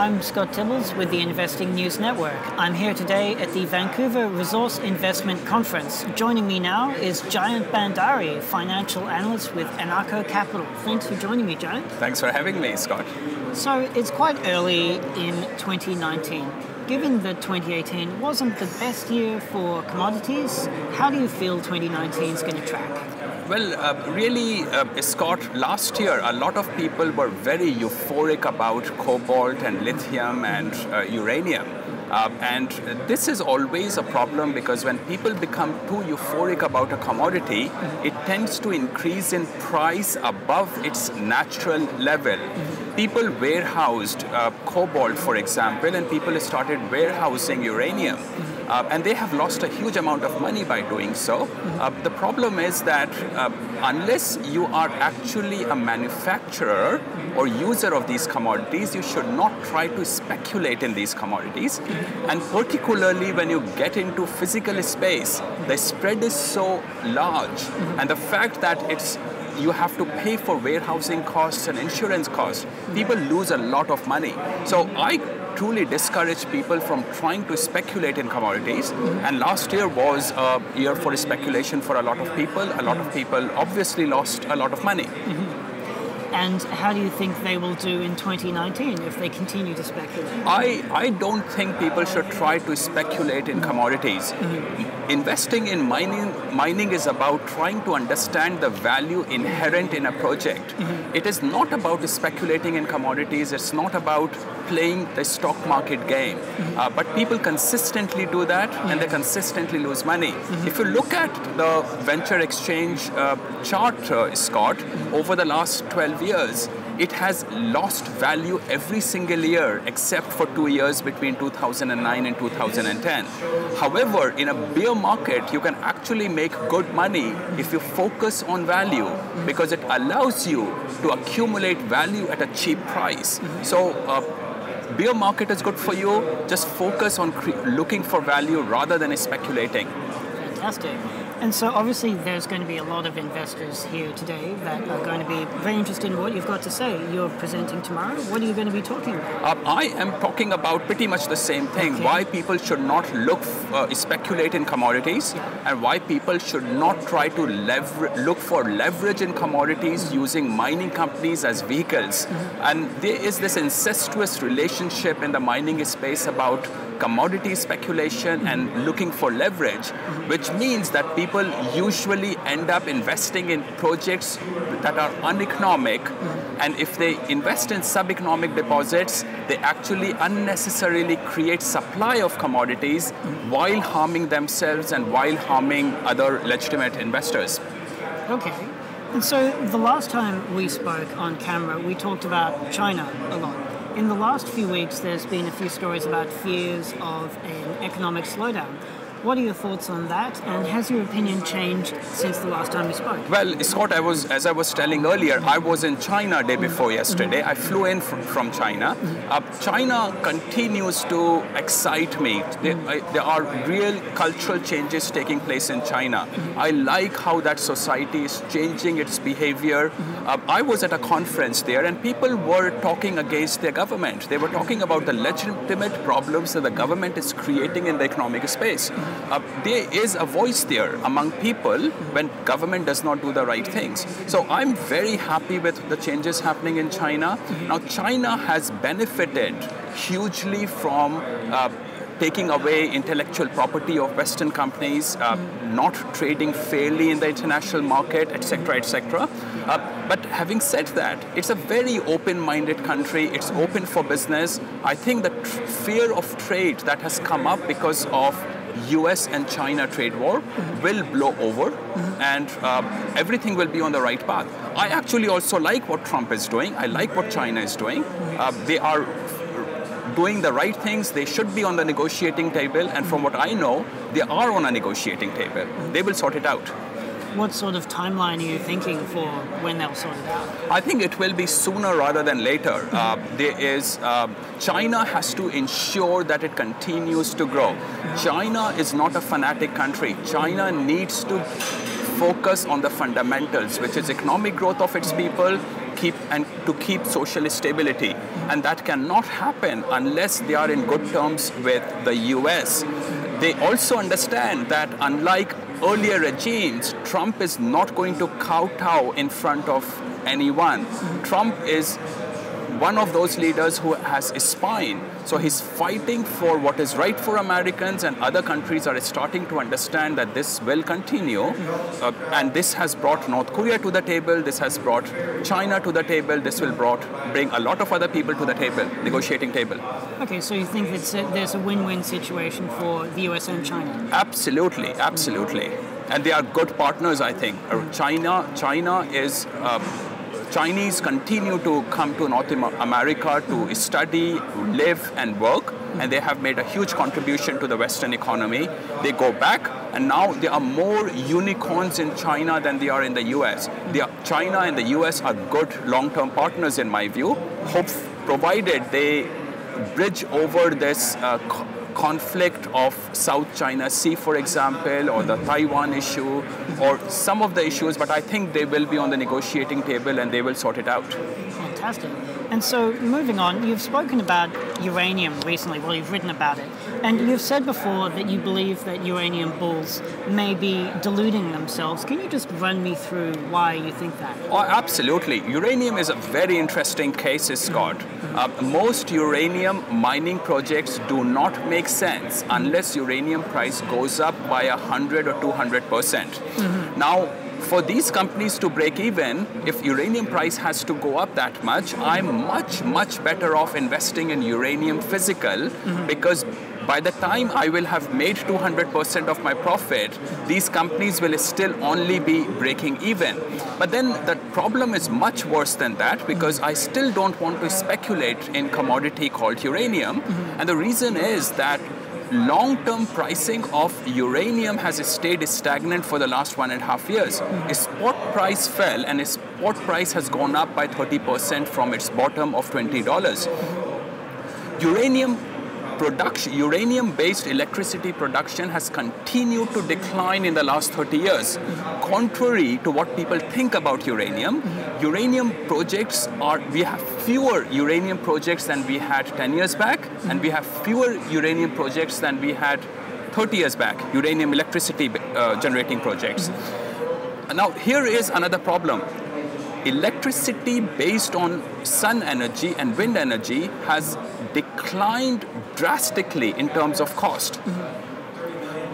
I'm Scott Tibbles with the Investing News Network. I'm here today at the Vancouver Resource Investment Conference. Joining me now is Jayant Bhandari, financial analyst with Anarko Capital. Thanks for joining me, Jayant. Thanks for having me, Scott. So it's quite early in 2019. Given that 2018 wasn't the best year for commodities, how do you feel 2019 is going to track? Well, Scott, last year, a lot of people were very euphoric about cobalt and lithium and uranium. And this is always a problem because when people become too euphoric about a commodity, it tends to increase in price above its natural level. People warehoused cobalt, for example, and people started warehousing uranium. And they have lost a huge amount of money by doing so. The problem is that unless you are actually a manufacturer or user of these commodities, you should not try to speculate in these commodities. And particularly when you get into physical space, the spread is so large. And the fact that you have to pay for warehousing costs and insurance costs, people lose a lot of money. So I truly discourage people from trying to speculate in commodities. And last year was a year for speculation for a lot of people. A lot of people obviously lost a lot of money. And how do you think they will do in 2019 if they continue to speculate? I don't think people should try to speculate in commodities. Investing in mining is about trying to understand the value inherent in a project. It is not about speculating in commodities. It's not about playing the stock market game. But people consistently do that, and they consistently lose money. If you look at the venture exchange chart, Scott, over the last 12 years, it has lost value every single year except for 2 years between 2009 and 2010. However, in a bear market, you can actually make good money if you focus on value because it allows you to accumulate value at a cheap price. So, bear market is good for you. Just focus on looking for value rather than speculating. Fantastic. And so obviously there's going to be a lot of investors here today that are going to be very interested in what you've got to say. You're presenting tomorrow. What are you going to be talking about? I am talking about pretty much the same thing, why people should not speculate in commodities and why people should not try to look for leverage in commodities using mining companies as vehicles. And there is this incestuous relationship in the mining space about commodity speculation and looking for leverage, which means that people usually end up investing in projects that are uneconomic, and if they invest in sub-economic deposits, they actually unnecessarily create supply of commodities while harming themselves and while harming other legitimate investors. Okay. And so the last time we spoke on camera, we talked about China a lot. In the last few weeks, there's been a few stories about fears of an economic slowdown. What are your thoughts on that, and has your opinion changed since the last time we spoke? Well, Scott, as I was telling earlier, I was in China day before yesterday. I flew in from China. China continues to excite me. There are real cultural changes taking place in China. I like how that society is changing its behavior. I was at a conference there, and people were talking against their government. They were talking about the legitimate problems that the government is creating in the economic space. There is a voice there among people when government does not do the right things. So I'm very happy with the changes happening in China. Now, China has benefited hugely from taking away intellectual property of Western companies, not trading fairly in the international market, etc., etc. But having said that, it's a very open-minded country. It's open for business. I think the fear of trade that has come up because of US and China trade war will blow over, and everything will be on the right path. I actually also like what Trump is doing. I like what China is doing. They are doing the right things. They should be on the negotiating table, and from what I know, they are on a negotiating table. They will sort it out. What sort of timeline are you thinking for when they'll sort it out? I think it will be sooner rather than later. China has to ensure that it continues to grow. China is not a fanatic country. China needs to focus on the fundamentals, which is economic growth of its people, to keep social stability. And that cannot happen unless they are in good terms with the US. They also understand that unlike earlier regimes, Trump is not going to kowtow in front of anyone. Trump is one of those leaders who has a spine. So he's fighting for what is right for Americans, and other countries are starting to understand that this will continue. And this has brought North Korea to the table, this has brought China to the table, this will bring a lot of other people to the table, negotiating table. Okay, so you think that there's a win-win situation for the US and China? Absolutely, absolutely. And they are good partners, I think. China is... Chinese continue to come to North America to study, live, and work, and they have made a huge contribution to the Western economy. They go back, and now there are more unicorns in China than there are in the US. China and the US are good long-term partners, in my view, provided they bridge over this conflict of South China Sea, for example, or the Taiwan issue, or some of the issues, but I think they will be on the negotiating table and they will sort it out. Fantastic. And so, moving on, you've spoken about uranium recently, well, you've written about it, and you've said before that you believe that uranium bulls may be deluding themselves. Can you just run me through why you think that? Oh, absolutely. Uranium is a very interesting case, Scott. Most uranium mining projects do not make sense unless uranium price goes up by 100 or 200%. Now, for these companies to break even, if uranium price has to go up that much, I'm much, much better off investing in uranium physical, because by the time I will have made 200% of my profit, these companies will still only be breaking even. But then the problem is much worse than that, because I still don't want to speculate in commodity called uranium. And the reason is that long-term pricing of uranium has stayed stagnant for the last 1.5 years. Its spot price fell, and its spot price has gone up by 30% from its bottom of $20. Uranium-based electricity production has continued to decline in the last 30 years. Contrary to what people think about uranium, we have fewer uranium projects than we had 10 years back, and we have fewer uranium projects than we had 30 years back, uranium electricity generating projects. Now, here is another problem. Electricity based on sun energy and wind energy has declined drastically in terms of cost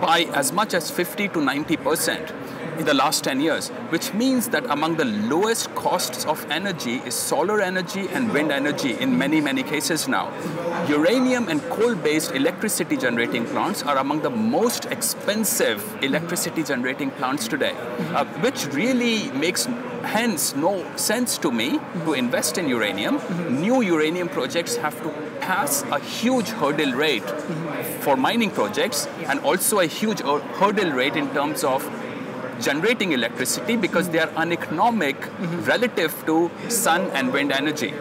by as much as 50 to 90% in the last 10 years, which means that among the lowest costs of energy is solar energy and wind energy in many, many cases now. Uranium and coal-based electricity generating plants are among the most expensive electricity generating plants today, which really makes hence no sense to me to invest in uranium. New uranium projects have to pass a huge hurdle rate for mining projects, and also a huge hurdle rate in terms of generating electricity, because they are uneconomic relative to sun and wind energy.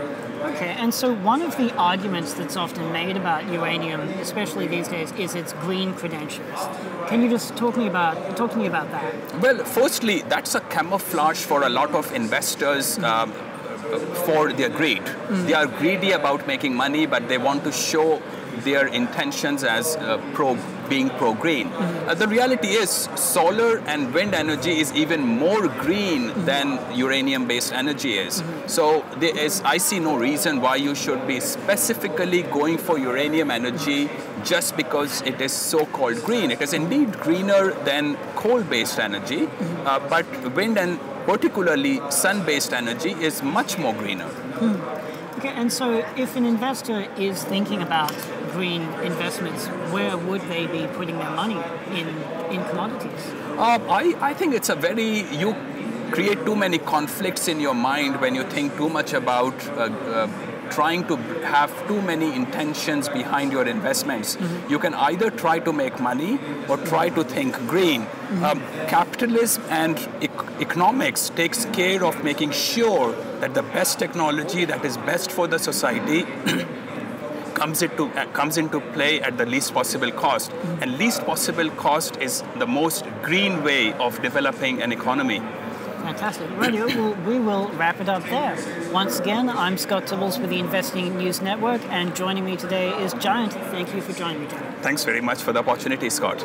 Okay, and so one of the arguments that's often made about uranium, especially these days, is its green credentials. Can you just talk to me about that? Well, firstly, that's a camouflage for a lot of investors for their greed. They are greedy about making money, but they want to show their intentions as being pro-green. The reality is solar and wind energy is even more green than uranium-based energy is. So I see no reason why you should be specifically going for uranium energy just because it is so-called green. It is indeed greener than coal-based energy, but wind and particularly sun-based energy is much more greener. Okay, and so if an investor is thinking about green investments, where would they be putting their money in commodities? I think it's a very... You create too many conflicts in your mind when you think too much about trying to have too many intentions behind your investments. You can either try to make money or try to think green. Capitalism and economics takes care of making sure that the best technology that is best for the society comes into play at the least possible cost. And least possible cost is the most green way of developing an economy. Fantastic. Radio, we will wrap it up there. Once again, I'm Scott Tibbles with the Investing News Network, and joining me today is Jayant. Thank you for joining me, Jayant. Thanks very much for the opportunity, Scott.